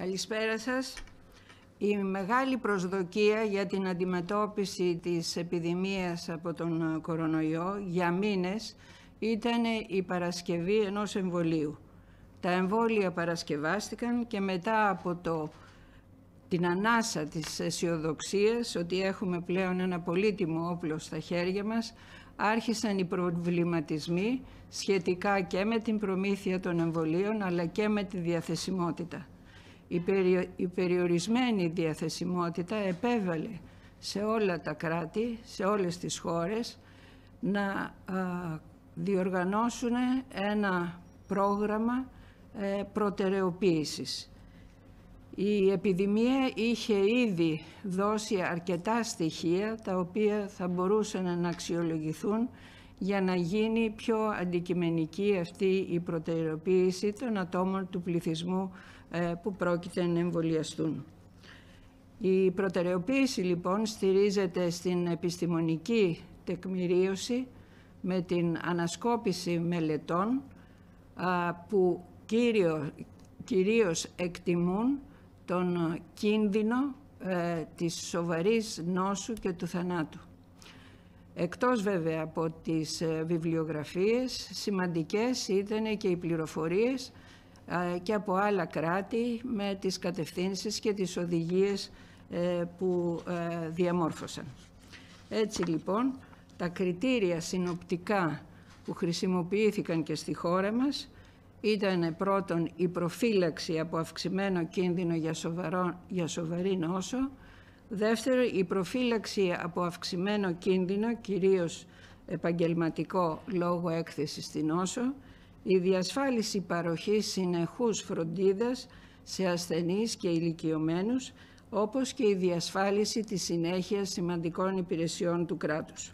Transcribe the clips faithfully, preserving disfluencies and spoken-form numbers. Καλησπέρα σας. Η μεγάλη προσδοκία για την αντιμετώπιση της επιδημίας από τον κορονοϊό για μήνες ήταν η παρασκευή ενός εμβολίου. Τα εμβόλια παρασκευάστηκαν και μετά από το, την ανάσα της αισιοδοξίας ότι έχουμε πλέον ένα πολύτιμο όπλο στα χέρια μας, άρχισαν οι προβληματισμοί σχετικά και με την προμήθεια των εμβολίων αλλά και με τη διαθεσιμότητα. Η περιορισμένη διαθεσιμότητα επέβαλε σε όλα τα κράτη, σε όλες τις χώρες, να διοργανώσουν ένα πρόγραμμα προτεραιοποίησης. Η επιδημία είχε ήδη δώσει αρκετά στοιχεία τα οποία θα μπορούσαν να αξιολογηθούν για να γίνει πιο αντικειμενική αυτή η προτεραιοποίηση των ατόμων του πληθυσμού που πρόκειται να εμβολιαστούν. Η προτεραιοποίηση λοιπόν στηρίζεται στην επιστημονική τεκμηρίωση με την ανασκόπηση μελετών που κύριο, κυρίως εκτιμούν τον κίνδυνο ε, της σοβαρής νόσου και του θανάτου. Εκτός βέβαια από τις ε, βιβλιογραφίες, σημαντικές ήταν και οι πληροφορίες ε, και από άλλα κράτη με τις κατευθύνσεις και τις οδηγίες ε, που ε, διαμόρφωσαν. Έτσι λοιπόν, τα κριτήρια συνοπτικά που χρησιμοποιήθηκαν και στη χώρα μας ήταν πρώτον η προφύλαξη από αυξημένο κίνδυνο για, σοβαρό, για σοβαρή νόσο, δεύτερον η προφύλαξη από αυξημένο κίνδυνο, κυρίως επαγγελματικό λόγω έκθεσης στη νόσο, η διασφάλιση παροχής συνεχούς φροντίδας σε ασθενείς και ηλικιωμένους, όπως και η διασφάλιση της συνέχειας σημαντικών υπηρεσιών του κράτους.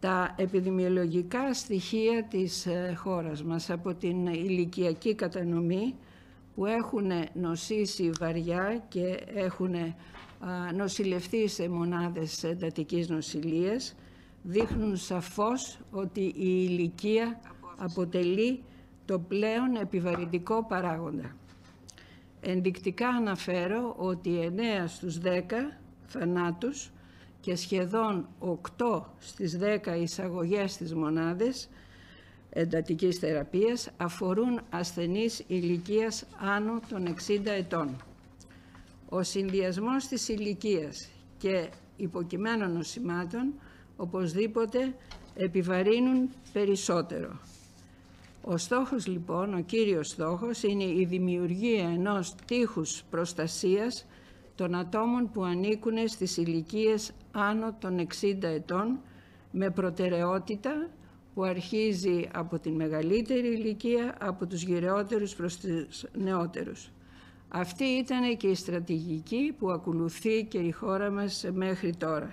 Τα επιδημιολογικά στοιχεία της χώρας μας από την ηλικιακή κατανομή που έχουν νοσήσει βαριά και έχουν νοσηλευτεί σε μονάδες εντατικής νοσηλείας δείχνουν σαφώς ότι η ηλικία αποτελεί το πλέον επιβαρυντικό παράγοντα. Ενδεικτικά αναφέρω ότι εννέα στους δέκα θανάτους και σχεδόν οκτώ στις δέκα εισαγωγές στις μονάδες εντατικής θεραπείας αφορούν ασθενείς ηλικίας άνω των εξήντα ετών. Ο συνδυασμός της ηλικίας και υποκειμένων νοσημάτων οπωσδήποτε επιβαρύνουν περισσότερο. Ο στόχος λοιπόν, ο κύριος στόχος, είναι η δημιουργία ενός τείχους προστασίας των ατόμων που ανήκουν στις ηλικίες άνω των εξήντα ετών με προτεραιότητα που αρχίζει από την μεγαλύτερη ηλικία, από τους γυραιότερους προς τους νεότερους. Αυτή ήταν και η στρατηγική που ακολουθεί και η χώρα μας μέχρι τώρα.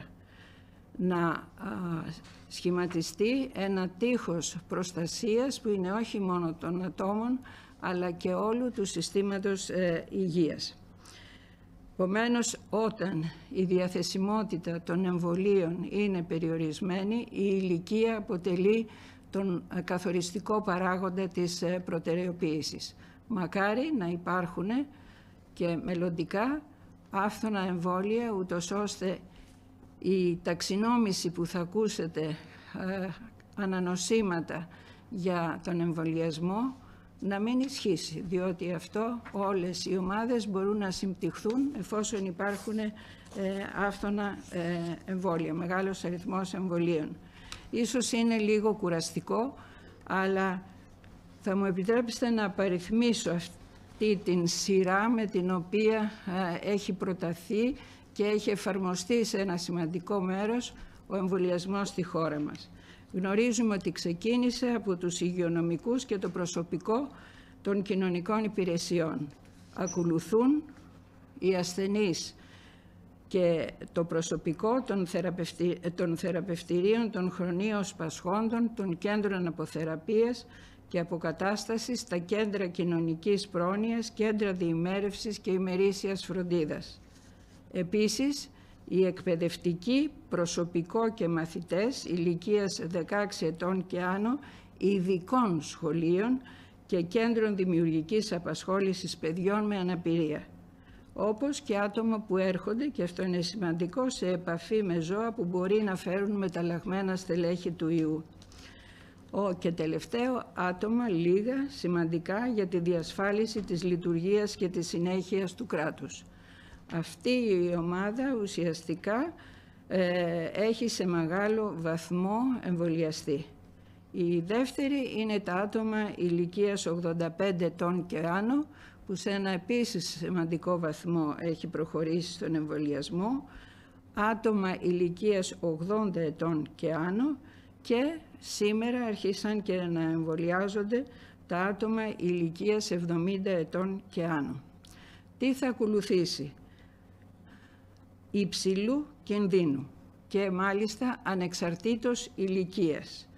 Να σχηματιστεί ένα τείχος προστασίας που είναι όχι μόνο των ατόμων αλλά και όλου του συστήματος υγείας. Επομένως, όταν η διαθεσιμότητα των εμβολίων είναι περιορισμένη, η ηλικία αποτελεί τον καθοριστικό παράγοντα της προτεραιοποίησης. Μακάρι να υπάρχουν και μελλοντικά άφθονα εμβόλια, ούτως ώστε η ταξινόμηση που θα ακούσετε ανανοσήματα για τον εμβολιασμό να μην ισχύσει, διότι αυτό όλες οι ομάδες μπορούν να συμπτυχθούν εφόσον υπάρχουν ε, άφθονα ε, εμβόλια, μεγάλος αριθμός εμβολίων. Ίσως είναι λίγο κουραστικό, αλλά θα μου επιτρέψετε να απαριθμίσω αυτή την σειρά με την οποία ε, έχει προταθεί και έχει εφαρμοστεί σε ένα σημαντικό μέρος ο εμβολιασμός στη χώρα μας. Γνωρίζουμε ότι ξεκίνησε από τους υγειονομικούς και το προσωπικό των κοινωνικών υπηρεσιών. Ακολουθούν οι ασθενείς και το προσωπικό των, θεραπευτη... των θεραπευτηρίων, των χρονίων σπασχόντων, των κέντρων αποθεραπείας και αποκατάστασης, τα κέντρα κοινωνικής πρόνοιας, κέντρα διημέρευσης και ημερήσιας φροντίδας. Επίσης, οι εκπαιδευτικοί, προσωπικό και μαθητές ηλικίας δεκαέξι ετών και άνω ειδικών σχολείων και κέντρων δημιουργικής απασχόλησης παιδιών με αναπηρία, όπως και άτομα που έρχονται, και αυτό είναι σημαντικό, σε επαφή με ζώα που μπορεί να φέρουν μεταλλαγμένα στελέχη του ιού. Ο και τελευταίο άτομα, λίγα, σημαντικά για τη διασφάλιση της λειτουργίας και της συνέχειας του κράτους. Αυτή η ομάδα ουσιαστικά ε, έχει σε μεγάλο βαθμό εμβολιαστεί. Η δεύτερη είναι τα άτομα ηλικίας ογδόντα πέντε ετών και άνω, που σε ένα επίσης σημαντικό βαθμό έχει προχωρήσει στον εμβολιασμό, άτομα ηλικίας ογδόντα ετών και άνω, και σήμερα αρχίσαν και να εμβολιάζονται τα άτομα ηλικίας εβδομήντα ετών και άνω. Τι θα ακολουθήσει? Υψηλού κινδύνου και μάλιστα ανεξαρτήτως ηλικίας.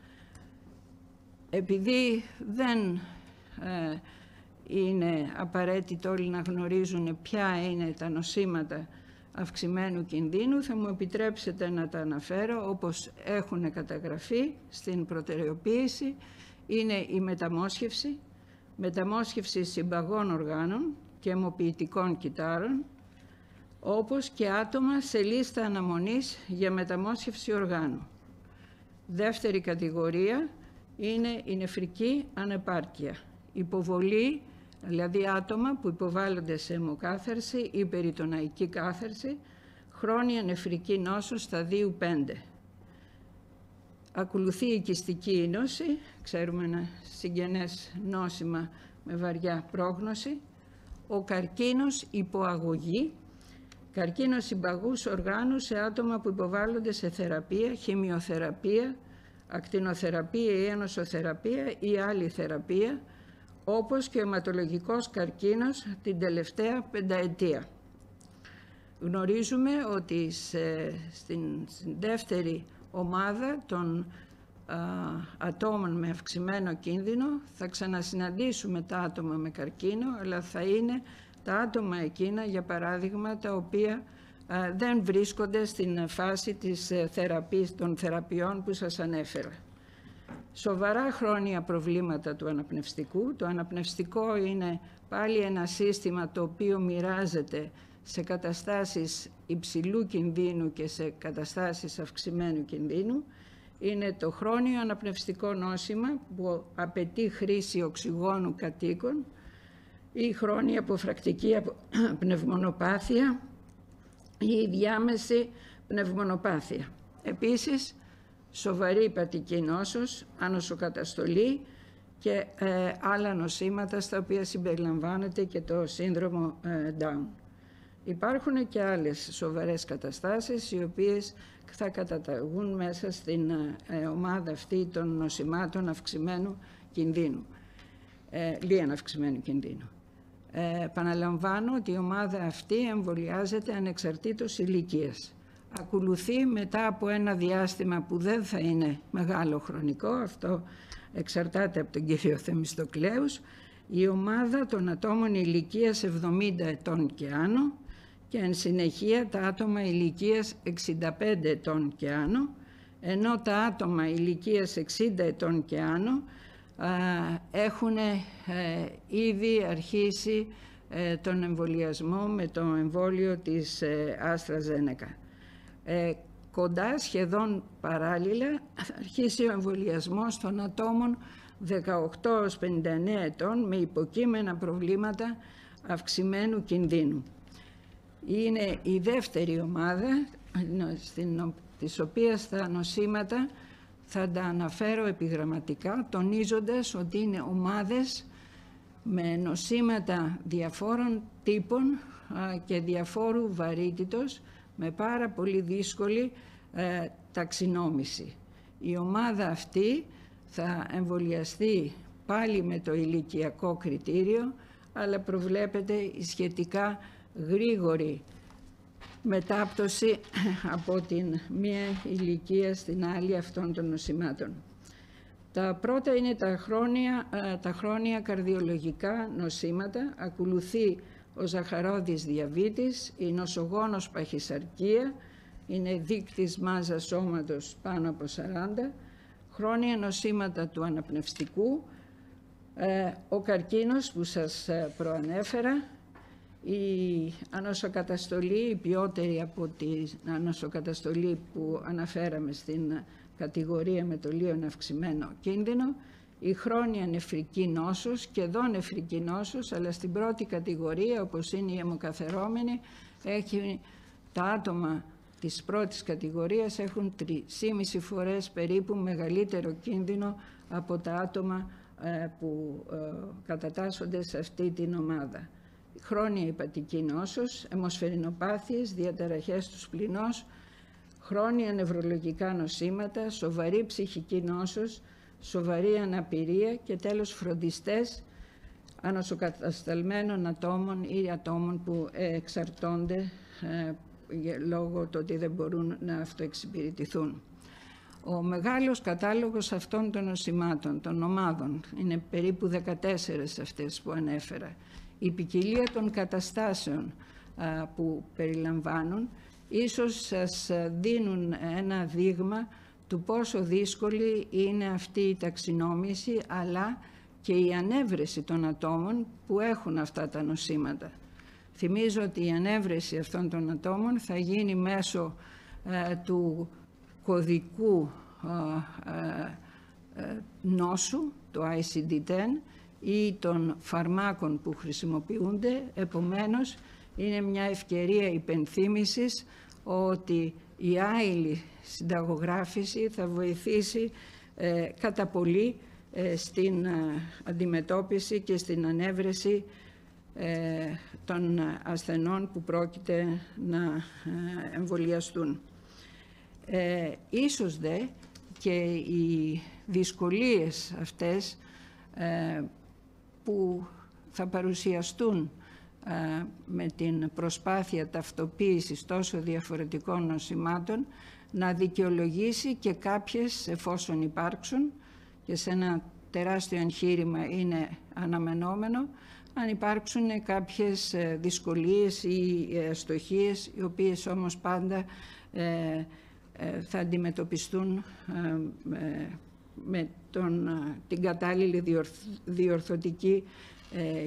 Επειδή δεν ε, είναι απαραίτητο όλοι να γνωρίζουν ποια είναι τα νοσήματα αυξημένου κινδύνου, θα μου επιτρέψετε να τα αναφέρω όπως έχουν καταγραφεί στην προτεραιοποίηση. Είναι η μεταμόσχευση, μεταμόσχευση συμπαγών οργάνων και αιμοποιητικών κυττάρων, όπως και άτομα σε λίστα αναμονής για μεταμόσχευση οργάνου. Δεύτερη κατηγορία είναι η νεφρική ανεπάρκεια, υποβολή, δηλαδή άτομα που υποβάλλονται σε αιμοκάθαρση ή περιτοναϊκή κάθαρση, χρόνια νεφρική νόσο σταδίου πέντε. Ακολουθεί η κυστική ίνωση, ξέρουμε ένα συγγενές νόσημα με βαριά πρόγνωση, ο καρκίνος υποαγωγή, καρκίνος συμπαγούς οργάνου σε άτομα που υποβάλλονται σε θεραπεία, χημειοθεραπεία, ακτινοθεραπεία ή ενοσοθεραπεία ή άλλη θεραπεία, όπως και ο αιματολογικός καρκίνος την τελευταία πενταετία. Γνωρίζουμε ότι σε, στην, στην δεύτερη ομάδα των α, ατόμων με αυξημένο κίνδυνο θα ξανασυναντήσουμε τα άτομα με καρκίνο, αλλά θα είναι τα άτομα εκείνα, για παράδειγμα, τα οποία α, δεν βρίσκονται στην φάση της θεραπείας, των θεραπείων που σας ανέφερα. Σοβαρά χρόνια προβλήματα του αναπνευστικού. Το αναπνευστικό είναι πάλι ένα σύστημα το οποίο μοιράζεται σε καταστάσεις υψηλού κινδύνου και σε καταστάσεις αυξημένου κινδύνου. Είναι το χρόνιο αναπνευστικό νόσημα που απαιτεί χρήση οξυγόνου κατοίκων, η χρόνια αποφρακτική πνευμονοπάθεια ή η διάμεση πνευμονοπάθεια. Επίσης, σοβαρή υπατική νόσος, ανοσοκαταστολή και ε, άλλα νοσήματα στα οποία συμπεριλαμβάνεται και το σύνδρομο ε, Down. Υπάρχουν και άλλες σοβαρές καταστάσεις οι οποίες θα καταταγούν μέσα στην ε, ομάδα αυτή των νοσημάτων αυξημένου κινδύνου, ε, λίαν αυξημένου κινδύνου. Ε, επαναλαμβάνω ότι η ομάδα αυτή εμβολιάζεται ανεξαρτήτως ηλικίας. Ακολουθεί μετά από ένα διάστημα που δεν θα είναι μεγάλο χρονικό, αυτό εξαρτάται από τον κύριο Θεμιστοκλέους, η ομάδα των ατόμων ηλικίας εβδομήντα ετών και άνω και εν συνεχεία τα άτομα ηλικίας εξήντα πέντε ετών και άνω, ενώ τα άτομα ηλικίας εξήντα ετών και άνω α, έχουν ε, ήδη αρχίσει ε, τον εμβολιασμό με το εμβόλιο της ε, AstraZeneca. Ε, κοντά, σχεδόν παράλληλα, θα αρχίσει ο εμβολιασμός των ατόμων δεκαοκτώ έως πενήντα εννέα ετών με υποκείμενα προβλήματα αυξημένου κινδύνου. Είναι η δεύτερη ομάδα, στην, της οποίας τα νοσήματα θα τα αναφέρω επιγραμματικά, τονίζοντας ότι είναι ομάδες με νοσήματα διαφόρων τύπων και διαφόρου βαρύτητος, με πάρα πολύ δύσκολη ε, ταξινόμηση. Η ομάδα αυτή θα εμβολιαστεί πάλι με το ηλικιακό κριτήριο, αλλά προβλέπεται η σχετικά γρήγορη μετάπτωση από την μία ηλικία στην άλλη αυτών των νοσημάτων. Τα πρώτα είναι τα χρόνια, ε, τα χρόνια καρδιολογικά νοσήματα. Ακολουθεί ο ζαχαρώδης διαβήτης, η νοσογόνος παχυσαρκία, είναι δείκτης μάζας σώματος πάνω από σαράντα, χρόνια νοσήματα του αναπνευστικού, Ο καρκίνος που σας προανέφερα, η ανοσοκαταστολή, η ποιότερη από την ανοσοκαταστολή που αναφέραμε στην κατηγορία με το λίον αυξημένο κίνδυνο, η χρόνια νεφρική νόσος και εδώ νεφρική νόσος, αλλά στην πρώτη κατηγορία όπως είναι η αιμοκαθερώμενη, έχει, τα άτομα της πρώτης κατηγορίας έχουν τρεις και μισή φορές περίπου μεγαλύτερο κίνδυνο από τα άτομα που κατατάσσονται σε αυτή την ομάδα. Χρόνια υπατική νόσος, αιμοσφαιρινοπάθειες, διαταραχές του σπληνός, χρόνια νευρολογικά νοσήματα, σοβαρή ψυχική νόσος, σοβαρή αναπηρία και τέλος φροντιστές ανοσοκατασταλμένων ατόμων ή ατόμων που εξαρτώνται λόγω του ότι δεν μπορούν να αυτοεξυπηρετηθούν. Ο μεγάλος κατάλογος αυτών των νοσημάτων, των ομάδων, είναι περίπου δεκατέσσερις αυτές που ανέφερα. Η ποικιλία των καταστάσεων που περιλαμβάνουν ίσως σας δίνουν ένα δείγμα του πόσο δύσκολη είναι αυτή η ταξινόμηση, αλλά και η ανέβρεση των ατόμων που έχουν αυτά τα νοσήματα. Θυμίζω ότι η ανέβρεση αυτών των ατόμων θα γίνει μέσω ε, του κωδικού ε, ε, νόσου, το άι σι ντι δέν, ή των φαρμάκων που χρησιμοποιούνται. Επομένως, είναι μια ευκαιρία υπενθύμησης ότι η άειλη συνταγογράφηση θα βοηθήσει ε, κατά πολύ ε, στην ε, αντιμετώπιση και στην ανέβρεση ε, των ασθενών που πρόκειται να ε, εμβολιαστούν. Ε, ίσως δε και οι δυσκολίες αυτές ε, που θα παρουσιαστούν ε, με την προσπάθεια ταυτοποίησης τόσο διαφορετικών νοσημάτων να δικαιολογήσει και κάποιες, εφόσον υπάρξουν, και σε ένα τεράστιο εγχείρημα είναι αναμενόμενο, αν υπάρξουν κάποιες δυσκολίες ή αστοχίες, οι οποίες όμως πάντα ε, θα αντιμετωπιστούν με τον, την κατάλληλη διορθωτική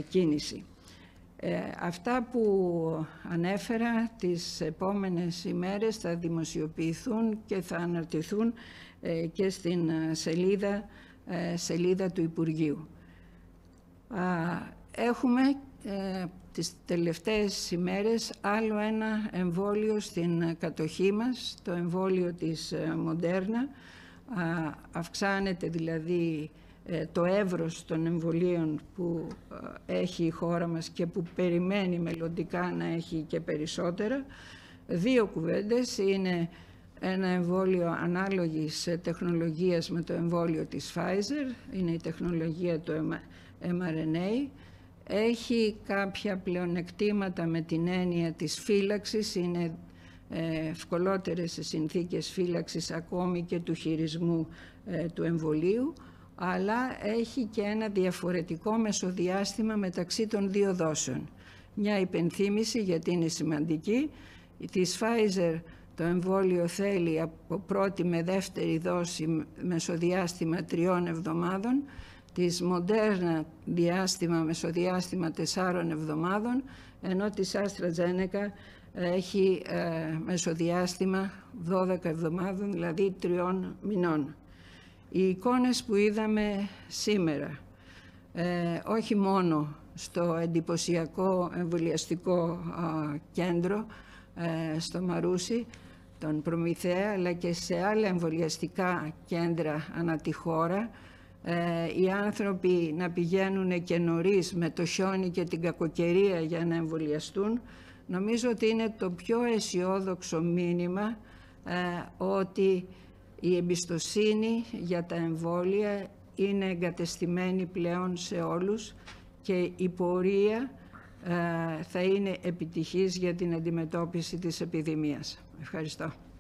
κίνηση. Αυτά που ανέφερα τις επόμενες ημέρες θα δημοσιοποιηθούν και θα αναρτηθούν και στην σελίδα, σελίδα του Υπουργείου. Έχουμε τις τελευταίες ημέρες άλλο ένα εμβόλιο στην κατοχή μας, το εμβόλιο της Moderna. Αυξάνεται δηλαδή το εύρος των εμβολίων που έχει η χώρα μας και που περιμένει μελλοντικά να έχει και περισσότερα. Δύο κουβέντες. Είναι ένα εμβόλιο ανάλογης τεχνολογίας με το εμβόλιο της Pfizer. Είναι η τεχνολογία του mRNA. Έχει κάποια πλεονεκτήματα με την έννοια της φύλαξης, είναι ευκολότερες οι συνθήκες φύλαξης ακόμη και του χειρισμού ε, του εμβολίου, αλλά έχει και ένα διαφορετικό μεσοδιάστημα μεταξύ των δύο δόσεων. Μια υπενθύμηση, γιατί είναι σημαντική, της Pfizer το εμβόλιο θέλει από πρώτη με δεύτερη δόση μεσοδιάστημα τριών εβδομάδων, της Moderna διάστημα, μεσοδιάστημα τεσσάρων εβδομάδων, ενώ της AstraZeneca έχει ε, μεσοδιάστημα δώδεκα εβδομάδων, δηλαδή τριών μηνών. Οι εικόνες που είδαμε σήμερα, ε, όχι μόνο στο εντυπωσιακό εμβολιαστικό ε, κέντρο ε, στο Μαρούσι, τον Προμηθέα, αλλά και σε άλλα εμβολιαστικά κέντρα ανά τη χώρα, Ε, οι άνθρωποι να πηγαίνουν και νωρίς με το χιόνι και την κακοκαιρία για να εμβολιαστούν, νομίζω ότι είναι το πιο αισιόδοξο μήνυμα ε, ότι η εμπιστοσύνη για τα εμβόλια είναι εγκατεστημένη πλέον σε όλους και η πορεία ε, θα είναι επιτυχής για την αντιμετώπιση της επιδημίας. Ευχαριστώ.